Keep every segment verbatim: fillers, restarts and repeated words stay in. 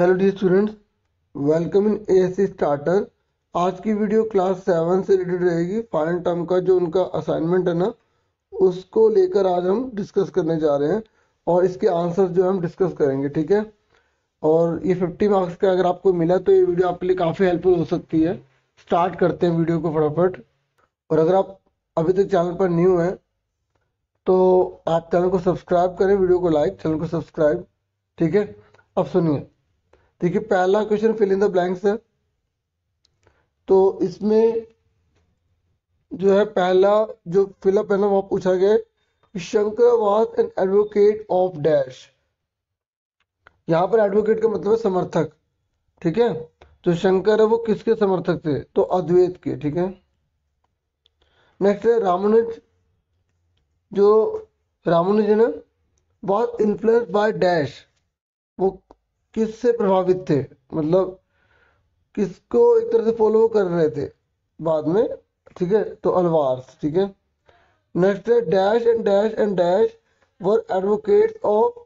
Hello the students, welcome in ASC starter. आज की video class seven से related रहेगी। फाइनल टर्म का जो उनका असाइनमेंट है ना, उसको लेकर आज हम डिस्कस करने जा रहे हैं और इसके आंसर्स जो हम डिस्कस करेंगे, ठीक है। और ये फिफ्टी मार्क्स का अगर आपको मिला तो ये वीडियो आपके लिए काफ़ी हेल्पफुल हो सकती है। स्टार्ट करते हैं वीडियो को फटाफट। और अगर आप अभी तक चैनल पर न्यू हैं तो आप चैनल को सब्सक्राइब करें, वीडियो को लाइक, चैनल को सब्सक्राइब, ठीक है। अब सुनिए, देखिए पहला question fill in the blanks है। तो इसमें जो है पहला जो फिलअप है ना, वहां पूछा गया कि Shankar was an advocate of dash. यहाँ पर एडवोकेट का मतलब है समर्थक, ठीक है। तो शंकर है वो किसके समर्थक थे, तो अद्वैत के, ठीक है। नेक्स्ट है रामानुज। जो रामानुज है ना, वाज इन्फ्लुएंस्ड बाय डैश, वो किससे प्रभावित थे, मतलब किसको एक तरह से फॉलो कर रहे थे बाद में, ठीक है। तो अलवार, ठीक है। नेक्स्ट है dash and dash and dash were advocates of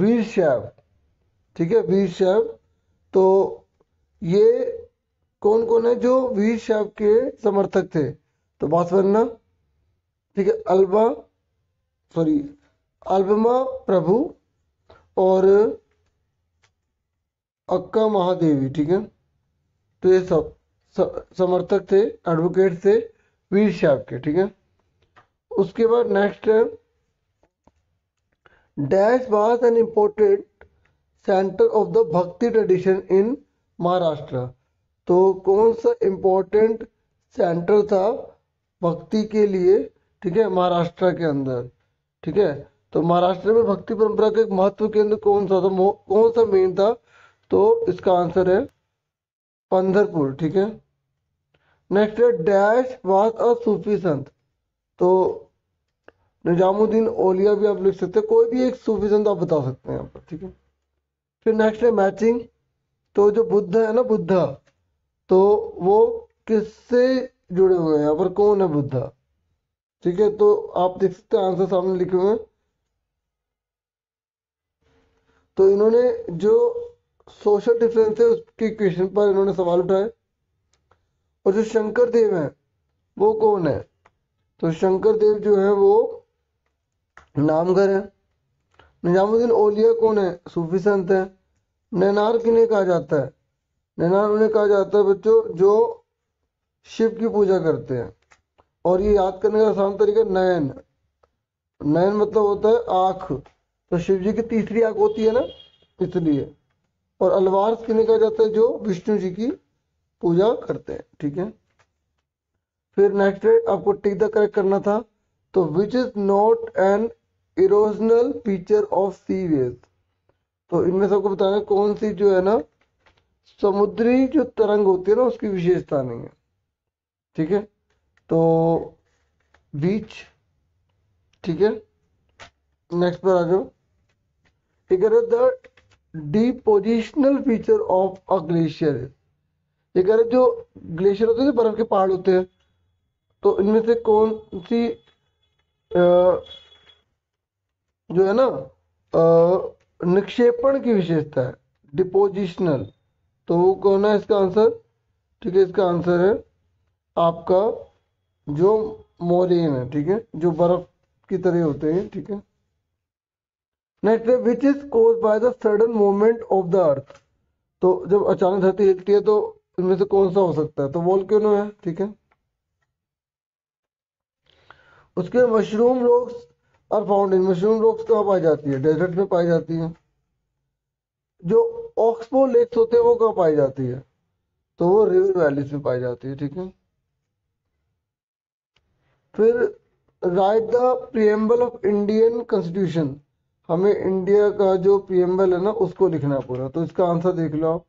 वीर शैव, ठीक है, वीर शैव। तो ये कौन कौन है जो वीर शैव के समर्थक थे, तो बासवन्ना, ठीक है, अल्वा सॉरी अल्पमा प्रभु और अक्का महादेवी, ठीक है। तो ये सब समर्थक थे, एडवोकेट थे वीर शैव के, ठीक है। उसके बाद नेक्स्ट है dash was an important centre of the bhakti tradition in Maharashtra. तो कौन सा इम्पोर्टेंट सेंटर था भक्ति के लिए, ठीक है, महाराष्ट्र के अंदर, ठीक है। तो महाराष्ट्र में भक्ति परंपरा का एक महत्व केंद्र कौन सा था, कौन सा मेन था, तो इसका आंसर है पंधरपुर, ठीक है। नेक्स्ट है डैश वाज अ सूफी संत। तो निजामुद्दीन औलिया भी आप लिख सकते हैं, कोई भी एक सूफी संत आप बता सकते हैं यहाँ पर, ठीक है। फिर नेक्स्ट है मैचिंग। तो जो बुद्ध है ना, बुद्धा, तो वो किससे जुड़े हुए हैं, यहाँ पर कौन है बुद्धा, ठीक है। तो आप देख सकते हैं आंसर सामने लिखे हुए हैं। तो इन्होंने जो सोशल डिफरेंस है उसके क्वेश्चन पर इन्होंने सवाल उठाए। और जो शंकर देव हैं वो कौन है, तो शंकर देव जो है वो नामगर है। निजामुद्दीन औलिया कौन है, सूफी संत है। नैनार किन्हें कहा जाता है, नैनार उन्हें कहा जाता है बच्चों जो शिव की पूजा करते हैं। और ये याद करने का आसान तरीका, नयन, नयन मतलब होता है आँख, तो शिव जी की तीसरी आँख होती है ना, इसलिए। और अलवार किन्हें कहा जाता है, जो विष्णु जी की पूजा करते हैं, ठीक है। फिर नेक्स्ट है आपको टिक द करेक्ट करना था। तो which is not an erosional feature of sea waves. तो इनमें सबको बताना कौन सी जो है ना समुद्री जो तरंग होती है ना उसकी विशेषता नहीं है, ठीक है। तो बीच, ठीक है। नेक्स्ट पर आ जाओ, ठीक है। The depositional feature of a glacier. ये कह रहे जो ग्लेशियर होते हैं, बर्फ के पहाड़ होते हैं, तो इनमें से कौन सी जो है ना निक्षेपण की विशेषता है, डिपोजिशनल, तो वो कौन है इसका आंसर, ठीक है। इसका आंसर है आपका जो मोरेन है, ठीक है, जो बर्फ की तरह होते हैं, ठीक है। नेक्स्ट है which is cause by the sudden movement of the earth. तो जब अचानक धरती हिलती है तो इनमें से कौन सा हो सकता है, तो वोल्केनो है, ठीक है। उसके mushroom rocks are found in, mushroom rocks कहाँ पाई जाती है, डेजर्ट में पाई जाती है। जो ऑक्सबो लेक्स होते हैं वो कहाँ पाई जाती है, तो वो रिवर वैलीज में पाई जाती है, ठीक है। फिर write the preamble of Indian constitution. हमें इंडिया का जो प्रीएम्बल है ना उसको लिखना पूरा, तो इसका आंसर देख लो आप।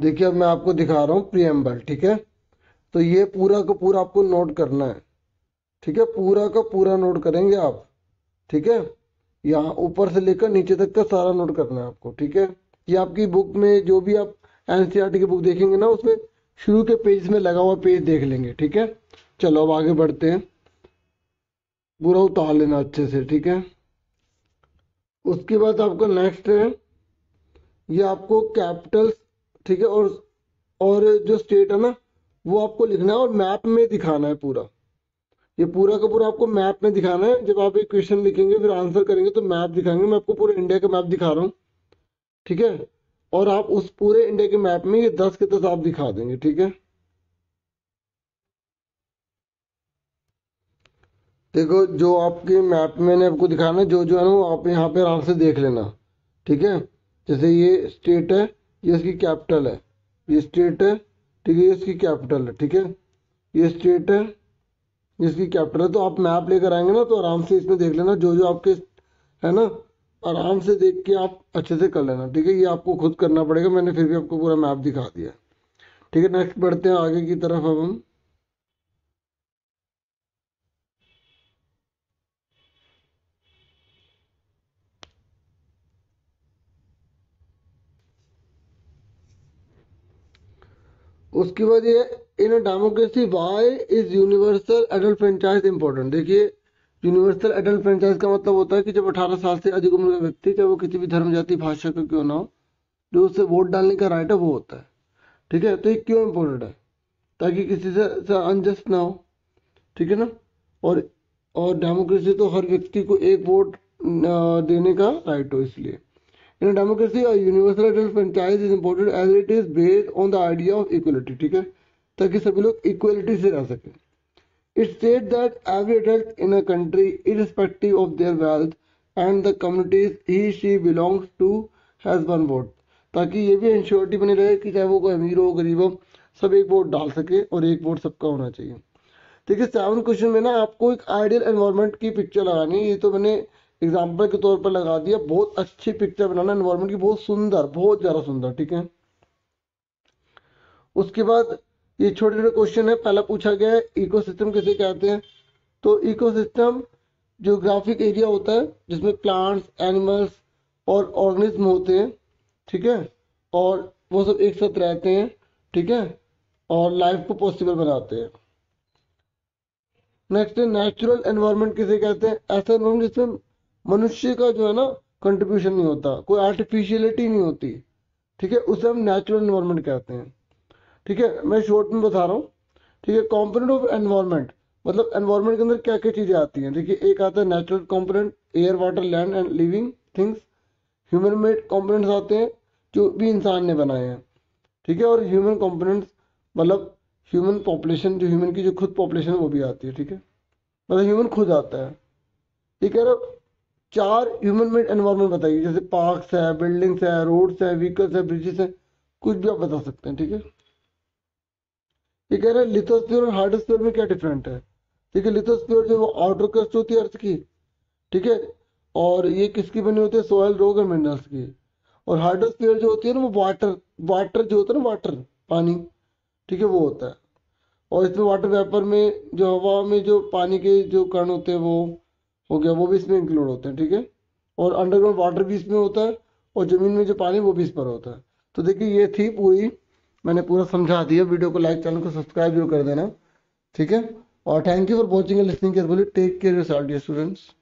देखिए अब मैं आपको दिखा रहा हूँ प्रीएम्बल, ठीक है। तो ये पूरा का पूरा आपको नोट करना है, ठीक है, पूरा का पूरा नोट करेंगे आप, ठीक है। यहाँ ऊपर से लेकर नीचे तक का सारा नोट करना है आपको, ठीक है। ये आपकी बुक में जो भी आप एनसीईआरटी की बुक देखेंगे ना, उसमें शुरू के पेज में लगा हुआ पेज देख लेंगे, ठीक है। चलो अब आगे बढ़ते हैं, पूरा उतार लेना अच्छे से, ठीक है। उसके बाद आपका नेक्स्ट है ये आपको कैपिटल्स, ठीक है, और और जो स्टेट है ना वो आपको लिखना है और मैप में दिखाना है पूरा, ये पूरा का पूरा आपको मैप में दिखाना है। जब आप एक क्वेश्चन लिखेंगे फिर आंसर करेंगे तो मैप दिखाएंगे, मैं आपको पूरे इंडिया का मैप दिखा रहा हूँ, ठीक है, और आप उस पूरे इंडिया के मैप में ये दस के दस आप दिखा देंगे, ठीक है। देखो जो आपके मैप में ने आपको दिखाना है जो जो है ना वो आप यहाँ पे आराम से देख लेना, ठीक है। जैसे ये स्टेट है, ये इसकी कैपिटल है, ये स्टेट है, ठीक है, ये इसकी कैपिटल है, ठीक है, ये स्टेट है, इसकी कैपिटल है। तो आप मैप लेकर आएंगे ना तो आराम से इसमें देख लेना, जो जो आपके है ना आराम से देख के आप अच्छे से कर लेना, ठीक है। ये आपको खुद करना पड़ेगा, मैंने फिर भी आपको पूरा मैप दिखा दिया, ठीक है। नेक्स्ट बढ़ते हैं आगे की तरफ अब हम। उसके बाद ये in democracy why is universal adult franchise important. देखिए यूनिवर्सल एडल्ट फ्रेंचाइज का मतलब होता है कि जब अठारह साल से अधिक उम्र का व्यक्ति, चाहे वो किसी भी धर्म, जाति, भाषा का क्यों ना हो, जो उससे वोट डालने का राइट है वो होता है, ठीक है। तो ये क्यों इम्पोर्टेंट है? ताकि किसी से अनजस्ट ना हो, ठीक है ना। और और डेमोक्रेसी तो हर व्यक्ति को एक वोट देने का राइट हो, इसलिए इन डेमोक्रेसी और universal adult franchise is important as it is based on the idea of equality, ठीक है, ताकि सभी लोग इक्वलिटी से रह सकें। It states that every adult in a country, irrespective of their wealth and the communities he she belongs to, has one vote. ताकि ये भी इंश्योरिटी बनी रहे कि चाहे वो कोई अमीर हो गरीब हो, सब एक वोट डाल सके और एक वोट सबका होना चाहिए। देखिए सेवन क्वेश्चन में ना आपको एक आइडियल एनवायरनमेंट की पिक्चर लगानी है। ये तो मैंने एग्जाम्पल के तौर पर लगा दिया, बहुत अच्छी पिक्चर बनाना एनवायरनमेंट की, बहुत सुंदर, बहुत ज़्यादा सुंदर, ठीक है। उसके बाद ये छोटे छोटे क्वेश्चन है। पहला पूछा गया है इकोसिस्टम किसे कहते हैं, तो इकोसिस्टम ज्योग्राफिक एरिया होता है जिसमें प्लांट्स, एनिमल्स और ऑर्गेनिज्म होते हैं, ठीक है, और वो सब एक साथ रहते हैं, ठीक है, और लाइफ को पॉसिबल बनाते हैं। नेक्स्ट है नेचुरल एनवायरनमेंट किसे कहते हैं, ऐसा एनवायरनमेंट जिसमें मनुष्य का जो है ना कंट्रीब्यूशन नहीं होता, कोई आर्टिफिशियलिटी नहीं होती, ठीक है, उसे हम नेचुरल एनवायरनमेंट कहते हैं, ठीक है। मैं शॉर्ट में बता रहा हूँ, ठीक है। कॉम्पोनेंट ऑफ एनवायरनमेंट मतलब एनवायरनमेंट के अंदर क्या क्या चीज़ें आती हैं, देखिए एक आता है natural component, air, water, land and living things. Human made components आते हैं जो भी इंसान ने बनाए हैं, ठीक है, और ह्यूमन कॉम्पोनेंट्स मतलब ह्यूमन पॉपुलेशन, जो ह्यूमन की जो खुद पॉपुलेशन वो भी आती है, ठीक है, मतलब ह्यूमन खुद आता है। ये कह रहा हूँ चार ह्यूमन मेड एनवायरनमेंट बताइए, जैसे पार्क्स है, बिल्डिंग्स है, रोड्स है, व्हीकल्स है, ब्रिजेस है, कुछ भी आप बता सकते हैं, ठीक है। ये कह रहे हैं लिथोस्फीयर और हाइड्रोस्फीयर में क्या डिफरेंट है, ठीक है। लिथोस्फीयर जो वो आउटर क्रस्ट होती है अर्थ की, ठीक है, और ये किसकी बनी होती है, सोयल, रॉक और मिनरल्स की। और हाइड्रोस्फीयर जो होती है ना वो वाटर वाटर जो होता है ना वाटर पानी, ठीक है, वो होता है। और इसमें वाटर वेपर में जो हवा में जो पानी के जो कण होते हैं वो हो गया, वो भी इसमें इंक्लूड होते हैं, ठीक है, और अंडरग्राउंड वाटर भी इसमें होता है और ज़मीन में जो पानी वो भी इस पर होता है। तो देखिए ये थी पूरी, मैंने पूरा समझा दिया। वीडियो को लाइक, चैनल को सब्सक्राइब जरूर कर देना, ठीक है, और thank you for watching and listening carefully. Take care yourself dear students.